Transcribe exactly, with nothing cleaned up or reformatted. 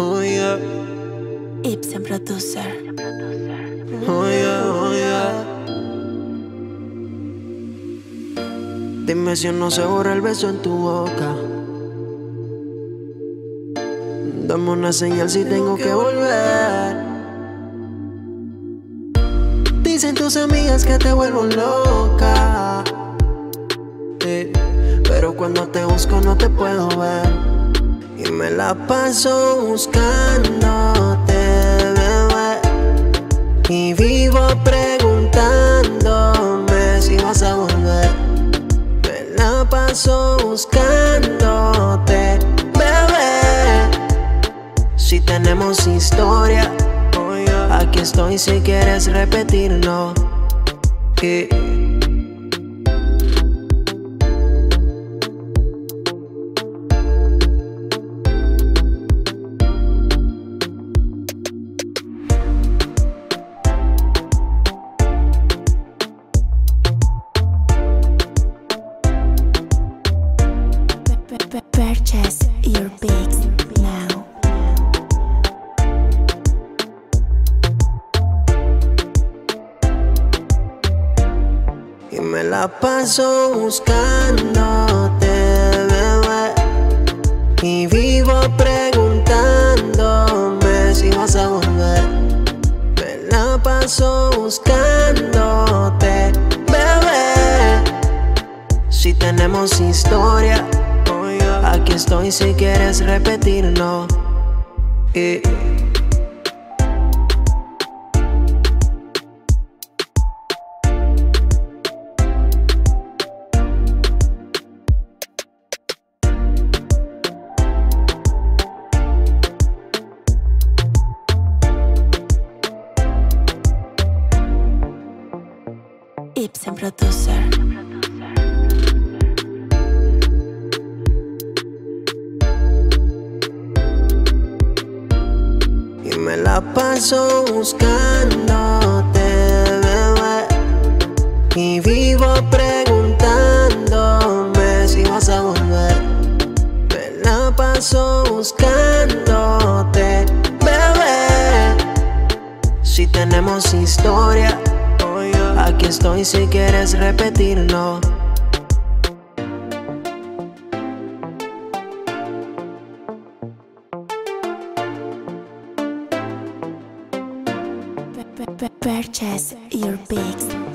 oh yeah. Ibsen Producer. Oh yeah, oh yeah. Dime si no se borra el beso en tu boca. Dame una señal si tengo que volver. Dicen tus amigas que te vuelvo loca, eh, pero cuando te busco no te puedo ver. Y me la paso buscándote, bebé, y vivo preguntándome si vas a volver. Me la paso buscándote, bebé. Si tenemos historia, aquí estoy si quieres repetirlo. Y purchase your pics now. Y me la paso buscándote, bebé, y vivo preguntándome si vas a volver. Me la paso buscándote, bebé. Si tenemos historia, aquí estoy si quieres repetirlo. Y Ibsen Producer. Me la paso buscándote, bebé, y vivo preguntándome si vas a volver. Me la paso buscándote, bebé. Si tenemos historia, aquí estoy si quieres repetirlo. Purchase your pics.